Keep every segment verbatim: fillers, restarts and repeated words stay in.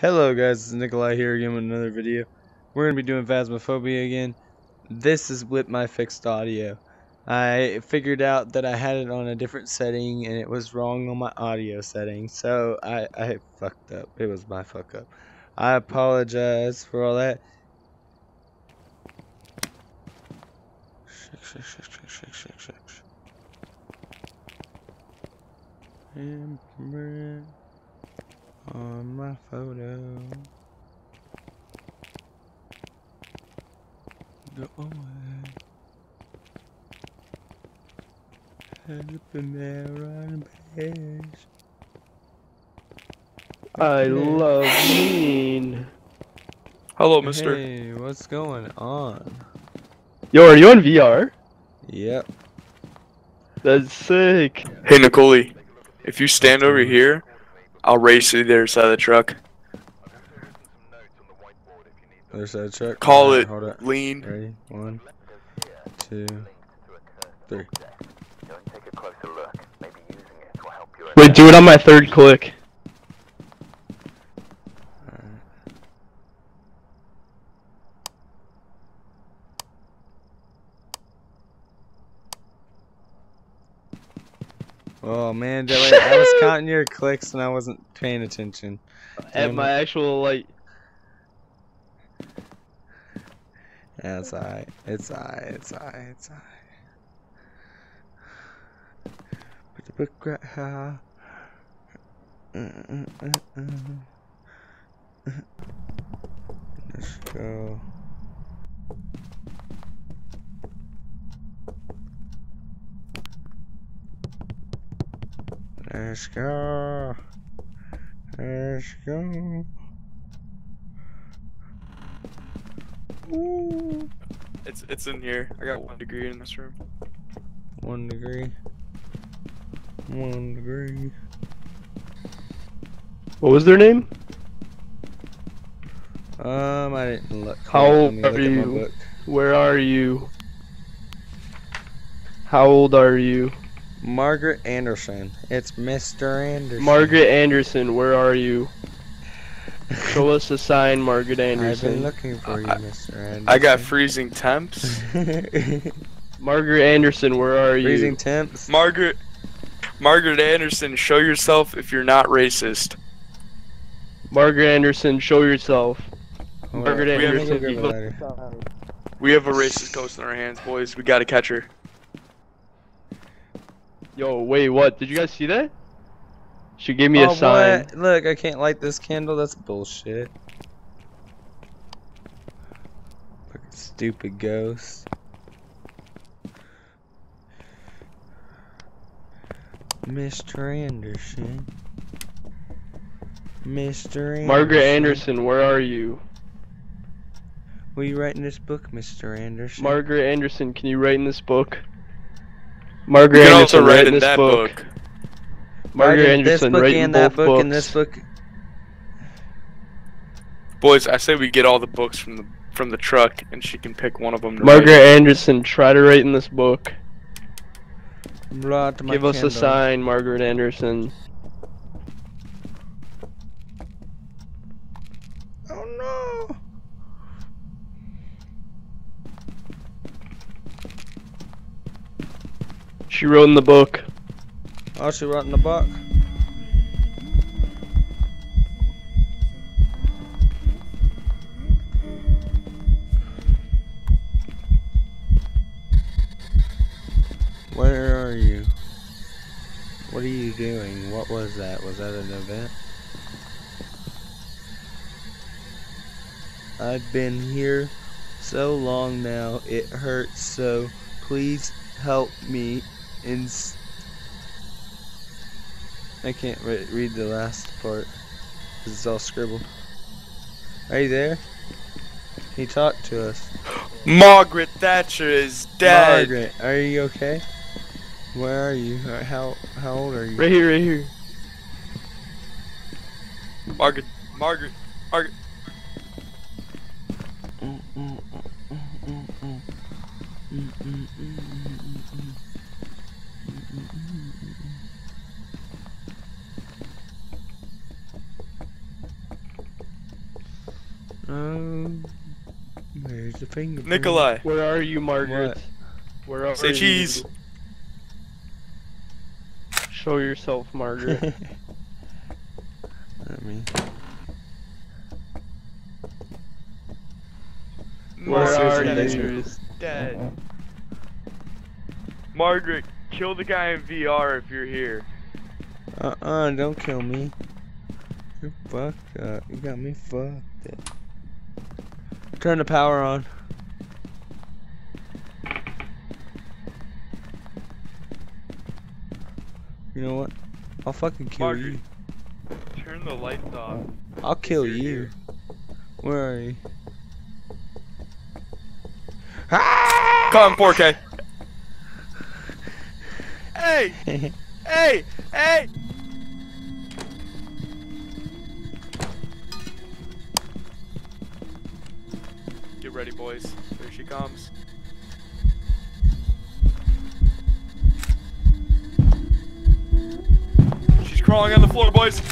Hello guys, it's Nikolai here again with another video. We're going to be doing Phasmophobia again. This is with my fixed audio. I figured out that I had it on a different setting and it was wrong on my audio setting. So I, I fucked up. It was my fuck up. I apologize for all that. Shake, shake, shake, shake, shake, shake, shake, shake. On my photo, go away. Head up in there on the page. I love mean. Hello, mister. Hey, what's going on? Yo, are you on V R? Yep. That's sick. Hey, Nicole, if you stand over here, I'll race to the other side of the truck. Other side of the truck? Call it. Hold up. Lean. Ready? One, two, three. Wait, do it on my third click. Alright. Oh man, Dylan, I was counting your clicks and I wasn't paying attention. At my actual light. Yeah, it's alright. It's alright. It's alright. It's alright. Put the book right high. Let's go. Let's go. Let's go. Ooh. It's it's in here. I got one degree in this room. One degree. One degree. What was their name? Um, I didn't look. How old are you? Where are you? How old are you? Margaret Anderson. It's Mister Anderson. Margaret Anderson, where are you? Show us a sign, Margaret Anderson. I've been looking for you, uh, Mister Anderson. I got freezing temps. Margaret Anderson, where are freezing you? Freezing temps. Margaret, Margaret Anderson, show yourself if you're not racist. Margaret Anderson, show yourself. All Margaret right. Anderson, we have, we have a racist ghost in our hands, boys. We gotta catch her. Yo, wait, what? Did you guys see that? She gave me oh, a sign. What? Look, I can't light this candle. That's bullshit. Fucking stupid ghost. Mister Anderson. Mister Anderson. Margaret Anderson, where are you? Will you write in this book, Mister Anderson? Margaret Anderson, can you write in this book? Margaret Anderson, write in this book. Margaret Anderson, write in both books. And this book. Boys, I say we get all the books from the from the truck, and she can pick one of them. Margaret Anderson, try to write in this book. Give us a sign, Margaret Anderson. Oh no. She wrote in the book. Oh, she wrote in the book. Where are you? What are you doing? What was that? Was that an event? I've been here so long now, it hurts, so please help me. Inst I can't re read the last part because it's all scribbled. Are you there? He talked to us. Margaret Thatcher is dead. Margaret, are you okay? Where are you? How how old are you? Right here, right here. Margaret, Margaret, Margaret. Mm -mm -mm -mm -mm. Mm -mm -mm -mm -mm. Um, there's the fingerprint. Nikolai! Where are you, Margaret? What? Where are Say you? Cheese! Show yourself, Margaret. Not me. Where are you? Dead. Margaret, kill the guy in V R if you're here. Uh-uh, don't kill me. You're fucked up. You got me fucked up. Turn the power on. You know what? I'll fucking kill Margaret, you. Turn the lights off. I'll kill you. Here. Where are you? Ah! Call him four K. Hey! Hey! Hey! Get ready, boys. Here she comes. She's crawling on the floor, boys.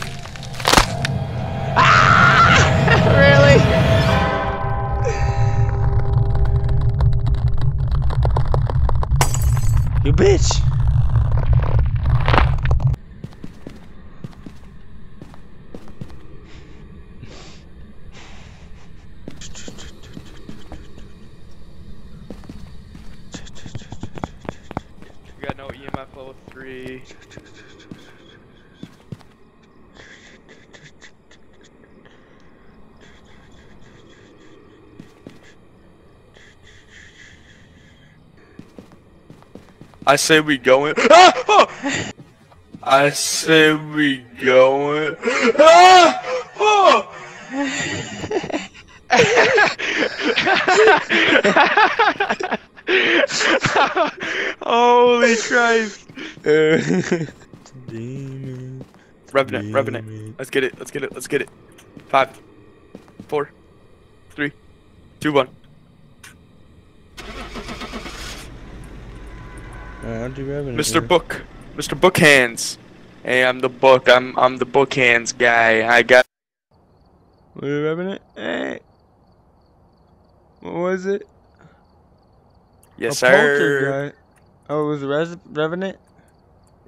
Ah! Really? You bitch! We got no E M F level three. I say we going. Ah! Oh! I say we going. Ah! Oh! Holy Christ! Revenant, Revenant. Let's get it. Let's get it. Let's get it. Five, four, three, two, one. Right, Mister Book, Mister Book Hands. Hey, I'm the book. I'm I'm the book hands guy. I got. What are you rubbing it? Hey, what was it? Yes, a sir. Oh, it was the res Revenant.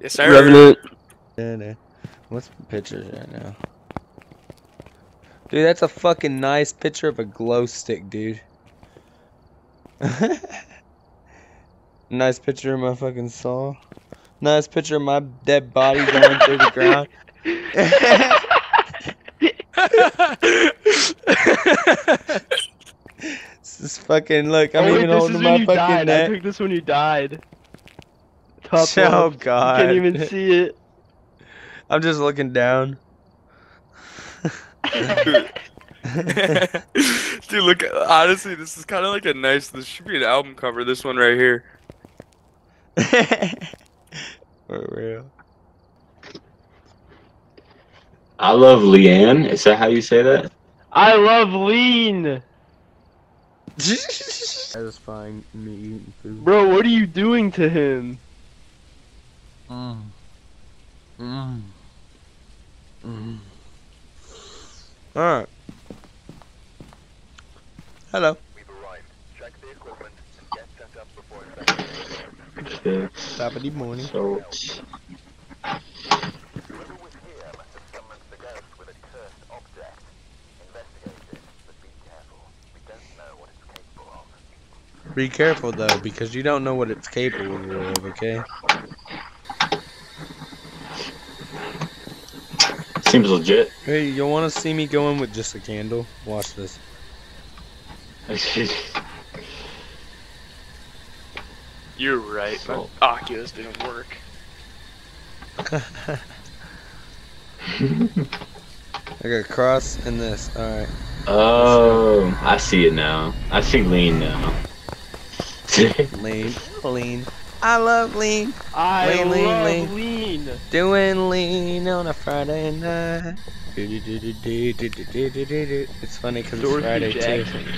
Yes, sir. Revenant. What's the picture right now? Dude, that's a fucking nice picture of a glow stick, dude. Nice picture of my fucking soul. Nice picture of my dead body going through the ground. This is fucking, look, I'm oh, even wait, holding my fucking neck. I took this when you died. Top oh up. God. You can't even see it. I'm just looking down. Dude, look, honestly, this is kind of like a nice, this should be an album cover, this one right here. For real. I love Leanne. Is that how you say that? I love lean. Satisfying me eating food. Bro, what are you doing to him? Mm. Mm. Mm. All right. Hello. We've arrived. Check the equipment and get set up before Saturday. Saturday morning. So. Whoever was here must have summoned the ghost with a cursed object. Investigate it, but be careful. We don't know what it's capable of. Be careful though, because you don't know what it's capable of, okay? Seems legit. Hey, you want to see me going with just a candle? Watch this. You're right, so. My Oculus didn't work. I got cross and this, alright. Oh, I see it now. I see lean now. Lean, lean. I love lean. I lean, love lean, lean. lean. Doing lean on a Friday night. It's funny because it's Friday Jackson. too.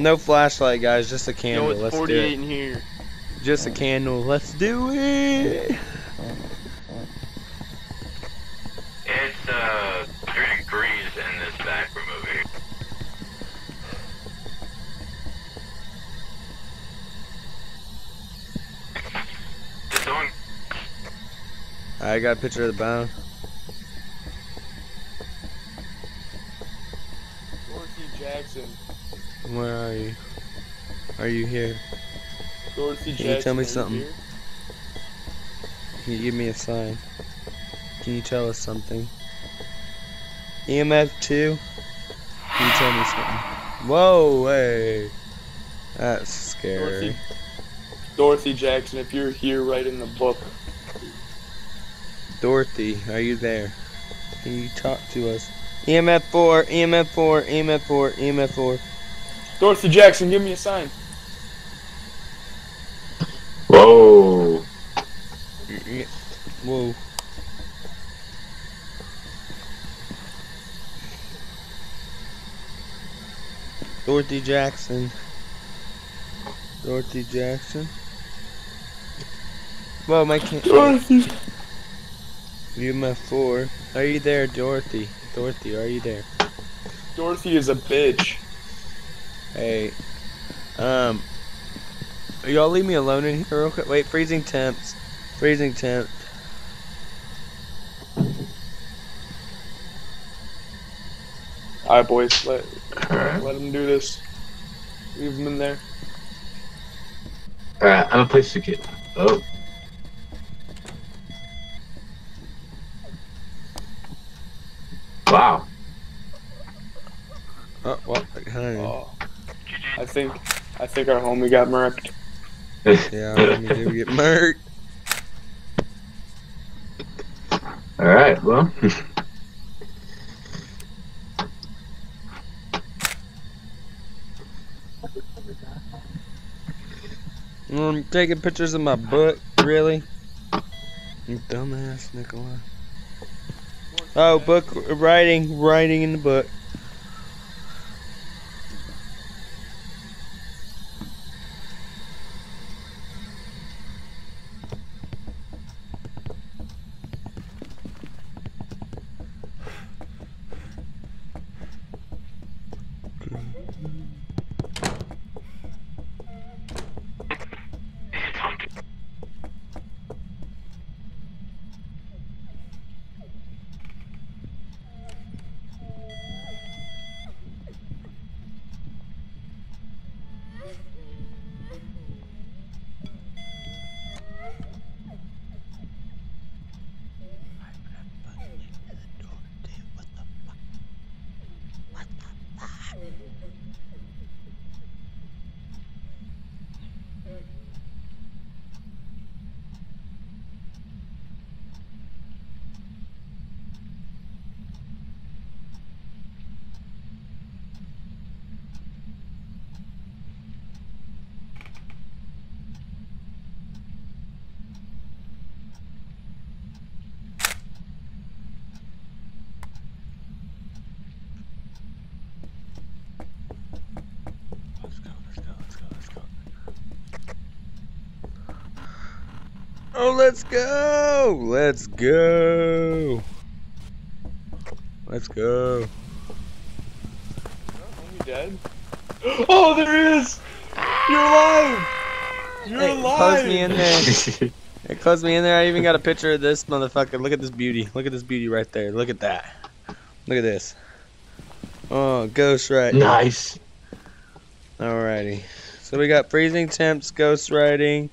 No flashlight, guys. Just a candle. Yo, it's Let's do it. In here. Just a candle. Let's do it. I got a picture of the bone. Dorothy Jackson. Where are you? Are you here? Dorothy Jackson. Can you tell me something? Can you give me a sign? Can you tell us something? E M F two? Can you tell me something? Whoa, hey. That's scary. Dorothy, Dorothy Jackson, if you're here, write in the book. Dorothy, are you there? Can you talk to us? E M F four, E M F four, E M F four, E M F four. Dorothy Jackson, give me a sign. Whoa. Whoa. Dorothy Jackson. Dorothy Jackson. Whoa, my can't. Dorothy. U M F four. Are you there, Dorothy? Dorothy, are you there? Dorothy is a bitch. Hey. Um. Y'all leave me alone in here real quick. Wait, freezing temps. Freezing temp. Alright, boys. Let, let them do this. Leave them in there. Alright, I'm a place to get. Oh. Wow. Oh, well, oh. I think I think our homie got murked. Yeah, our homie did get murked. Alright, well. I'm taking pictures of my butt, really? You dumbass, Nikolai. Oh, book writing, writing in the book. Oh, let's go! Let's go! Let's go! Are you dead? Oh, there he is! You're alive! You're hey, alive! Close me in there! It closed me in there. I even got a picture of this motherfucker. Look at this beauty! Look at this beauty right there! Look at that! Look at this! Oh, ghost riding! Nice. Alrighty. So we got freezing temps, ghost riding.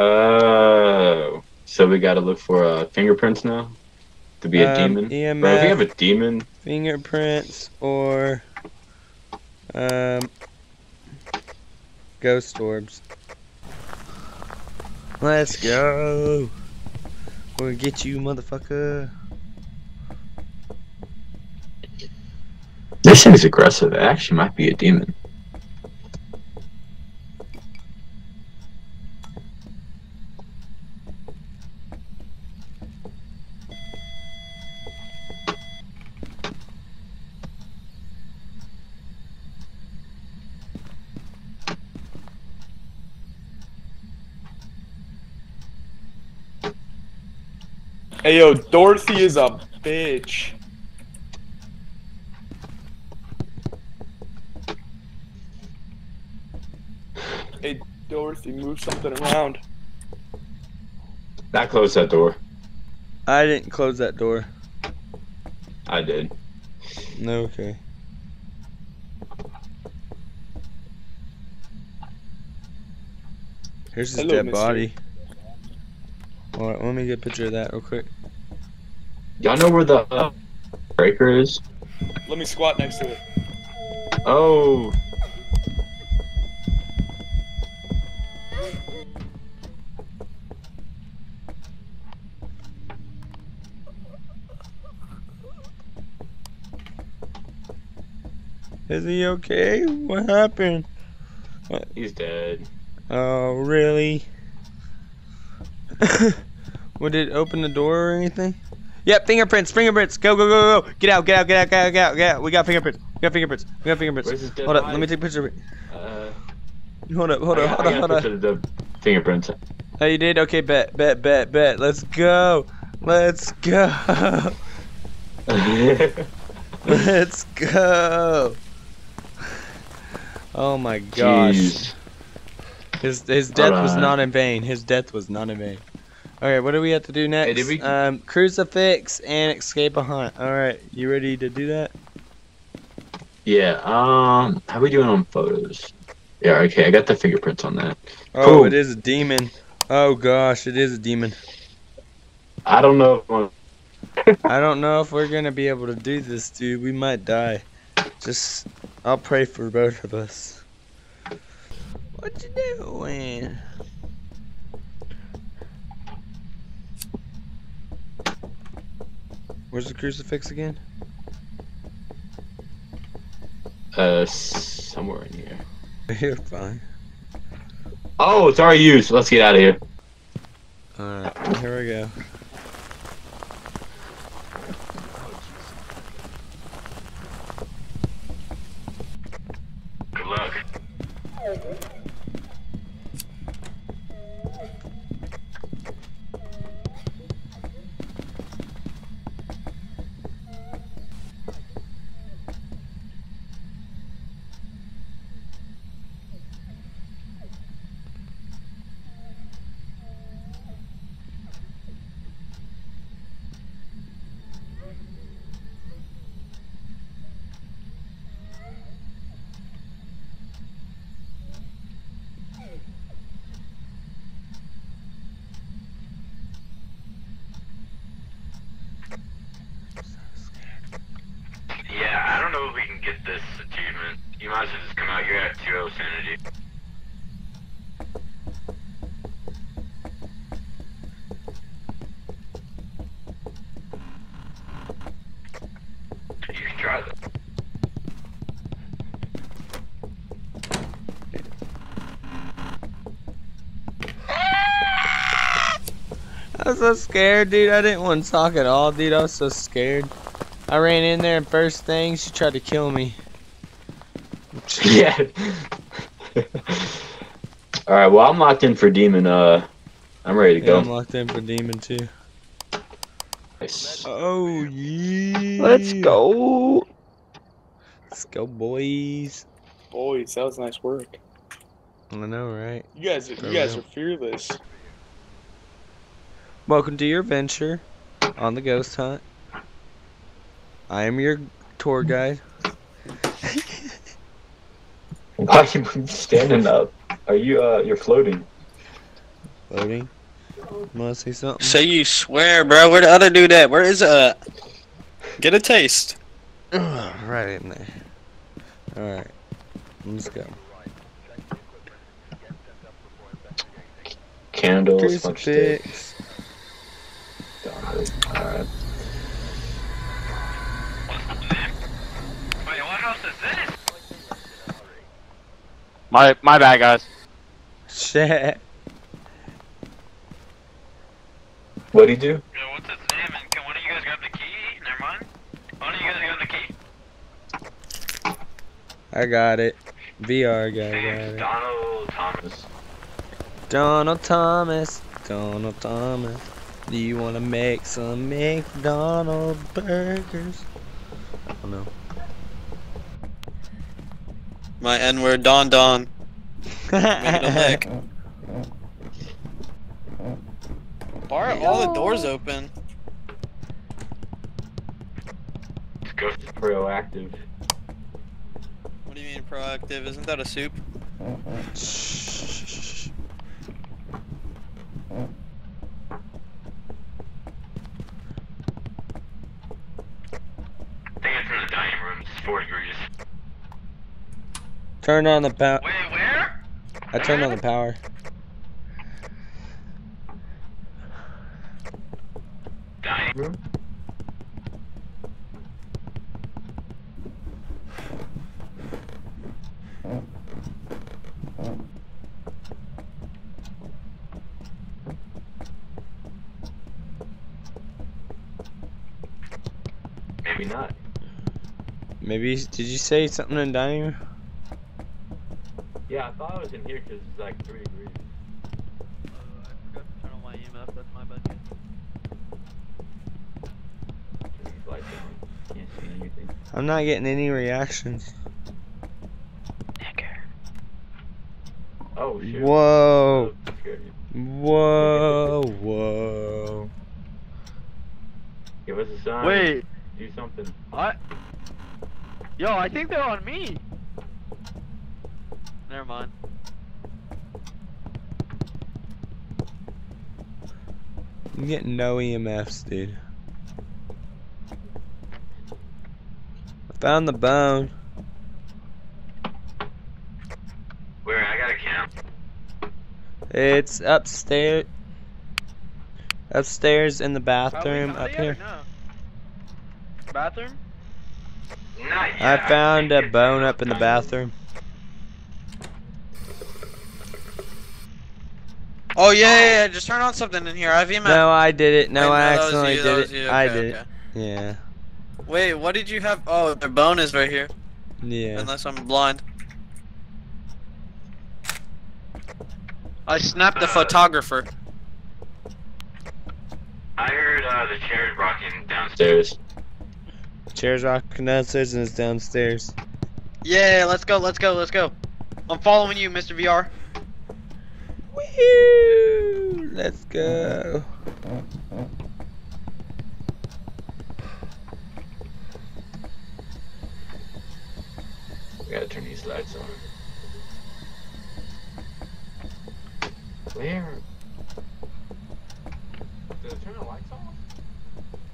Oh, so we gotta look for uh, fingerprints now to be a um, demon. E M F, bro, if we have a demon, fingerprints or um, ghost orbs. Let's go. We'll get you, motherfucker. This thing's aggressive. It actually might be a demon. Hey yo, Dorothy is a bitch. Hey Dorothy, move something around. I closed that door. I didn't close that door. I did. No, okay. Here's his Hello, dead mister. body. Alright, let me get a picture of that real quick. Y'all know where the uh, breaker is? Let me squat next to it. Oh. Is he okay? What happened? What? He's dead. Oh, really? Would it open the door or anything? Yep, fingerprints, fingerprints. Go, go, go, go. Get out, get out, get out, get out, get out, get out. We got fingerprints. We got fingerprints. We got fingerprints. Hold body? up, let me take a picture of it. Uh, hold up, hold up, hold up, hold up. The fingerprints. Oh, you did? Okay, bet, bet, bet, bet. Let's go. Let's go. Let's go. Oh my gosh. Jeez. His his death was not in vain. His death was not in vain. Alright, what do we have to do next? Hey, we... Um crucifix and escape a hunt. Alright, you ready to do that? Yeah, um how we doing on photos? Yeah, okay, I got the fingerprints on that. Oh, Ooh. It is a demon. Oh gosh, it is a demon. I don't know if I'm... I don't know if we're gonna be able to do this, dude. We might die. Just I'll pray for both of us. What you doing? Where's the crucifix again? Uh, somewhere in here. You're fine. Oh, it's our use. Let's get out of here. Alright, here we go. Good luck. I was so scared, dude. I didn't want to talk at all, dude. I was so scared. I ran in there and first thing, she tried to kill me. Yeah. Alright, well, I'm locked in for demon. Uh, I'm ready to go. Yeah, I'm locked in for demon, too. Nice. Oh, yeah. Let's go. Let's go, boys. Boys, that was nice work. I know, right? You guys, you guys are fearless. Welcome to your venture on the ghost hunt. I am your tour guide. Why are you standing up? Are you, uh, you're floating. Floating? Want to say something? Say you swear, bro. Where the other dude at? Where is, uh... Get a taste. Right in there. Alright. Let's go. Candles, much sticks. Alright. Wait, what house is this? My my bad, guys. Shit. What'd he do? Yeah, what's his name? And can one of you guys grab the key? Never mind. One of you guys grab the key. I got it. V R guy. Name's got Donald it. Thomas. Donald Thomas. Donald Thomas. Do you want to make some McDonald's burgers? I don't know. My N-word, Don Don. Making a lick. Why are all the doors open? Ghost is proactive. What do you mean proactive? Isn't that a soup? Turn on the power. Wait, where? I turned on the power. Dining room? Maybe not. Maybe, did you say something in dining room? Yeah, I thought I was in here because it's like three degrees. Uh, I forgot to turn on my E M F, that's my bad. Turn these lights on. Can't see anything. I'm not getting any reactions. Nicker. Oh, shit. Whoa. Whoa. Whoa. Give us a sign. Wait. Do something. What? Yo, I think they're on me. Never mind. I'm getting no E M Fs, dude. I found the bone. Where? I gotta count. It's upstairs. Upstairs in the bathroom up here. No. Bathroom? Not yet. I found I a bone up in the bathroom. Oh yeah, yeah, yeah, just turn on something in here. I have E M F. No, I did it. No, Wait, no I accidentally you, did it. Okay, I did okay. it. Yeah. Wait, what did you have? Oh, the bone is right here. Yeah. Unless I'm blind. I snapped the uh, photographer. I heard uh, the chair's rocking downstairs. The chair's rocking downstairs and it's downstairs. Yeah, let's go, let's go, let's go. I'm following you, Mister V R. Woo! Let's go. We gotta turn these lights on. Where? Did it turn the lights off?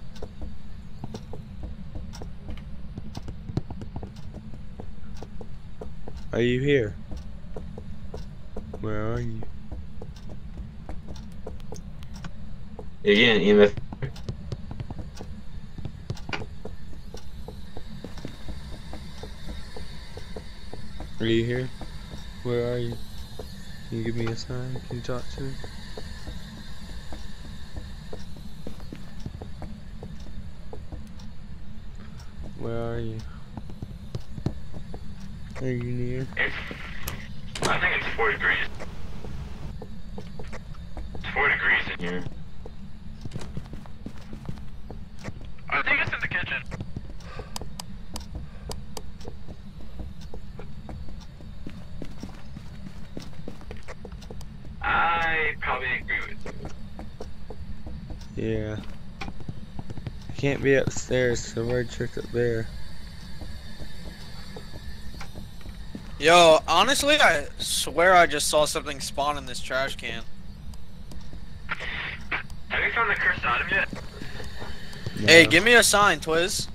Are you here? Where are you? Again, E M F. Are you here? Where are you? Can you give me a sign? Can you talk to me? Where are you? Are you near? I think it's four degrees. It's four degrees in here. I think it's in the kitchen. I probably agree with you. Yeah. I can't be upstairs, so we're tricked up there. Yo, honestly, I swear I just saw something spawn in this trash can. Have you found the cursed item yet? No. Hey, give me a sign, Twiz.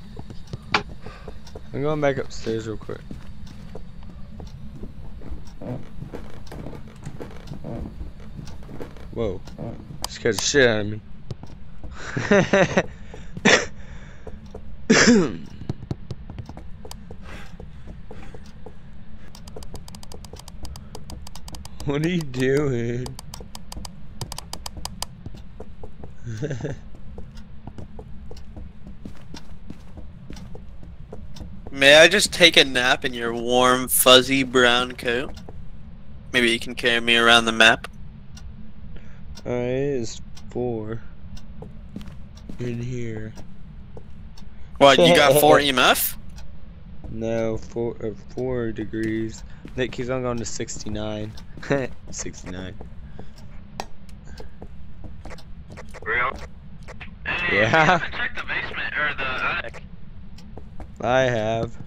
I'm going back upstairs real quick. Whoa. Scared the shit out of me. What are you doing? May I just take a nap in your warm, fuzzy brown coat? Maybe you can carry me around the map. Alright, it is four in here. What, you got four E M F? No, four, uh, four degrees. That keeps on going to sixty-nine. sixty-nine. Real? Hey, yeah. I checked the basement or the attic. I have.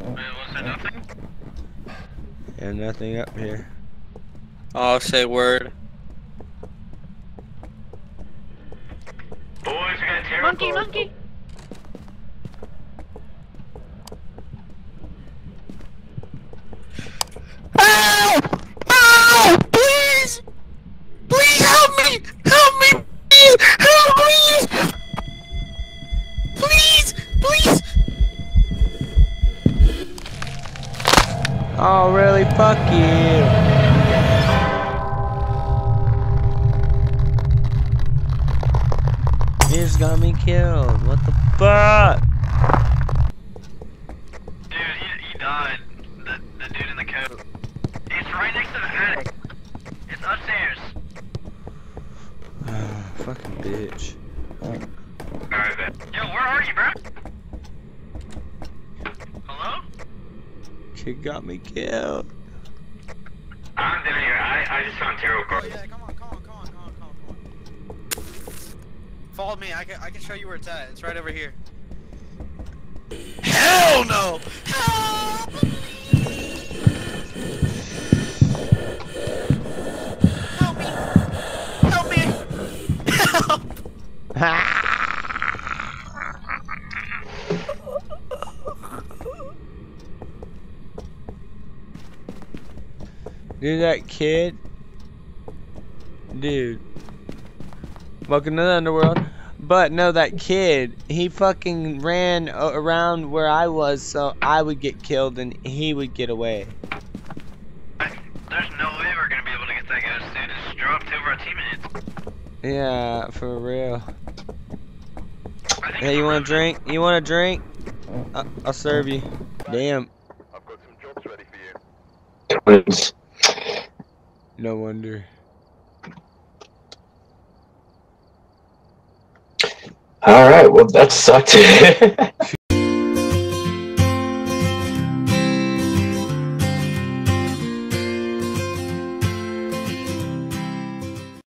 Wait, was there nothing? Yeah, nothing up here. Oh, say word. Boys, I got terrible. Monkey, monkey. Ow! Ow! Please! Please help me! Help me! Please! Help me! Please! Please! Oh, really? Fuck you! You just got me killed. What the fuck? Dude, he, he died. The, the dude in the coat. It's right next to the attic. It's upstairs. Oh, fucking bitch. Alright then. Yo, where are you, bro? Hello? Kid got me killed. I'm down here. I, I just found tarot cards. Oh yeah, come on, come on, come on, come on, come on, come on. Follow me. I can, I can show you where it's at. It's right over here. Hell no! Help! Dude, that kid, dude, welcome to the underworld. But no, that kid, he fucking ran around where I was so I would get killed and he would get away. There's no way we're gonna be able to get that guy soon. It's dropped over our teammates. Yeah, for real. Hey, you want a drink? You want a drink? I'll, I'll serve you. Damn. I've got some jobs ready for you. Twins. No wonder. All right. Well, that sucked.